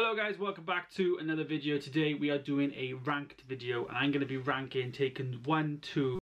Hello guys, welcome back to another video. Today we are doing a ranked video and I'm going to be ranking Taken 1, 2